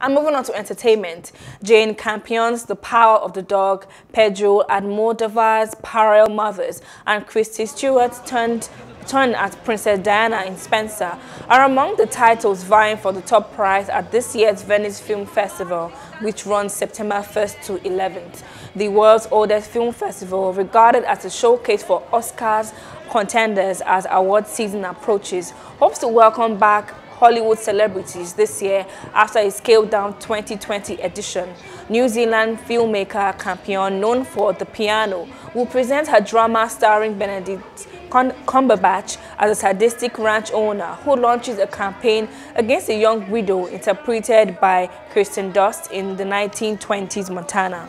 And moving on to entertainment, Jane Campion's The Power of the Dog, Pedro Almodóvar's Parallel Mothers, and Kristen Stewart's turn at Princess Diana in Spencer are among the titles vying for the top prize at this year's Venice Film Festival, which runs September 1st to 11th, the world's oldest film festival, regarded as a showcase for Oscars contenders as award season approaches, hopes to welcome back Hollywood celebrities this year after a scaled-down 2020 edition. New Zealand filmmaker Campion, known for The Piano, will present her drama starring Benedict Cumberbatch as a sadistic ranch owner who launches a campaign against a young widow interpreted by Kristen Dust in the 1920s Montana.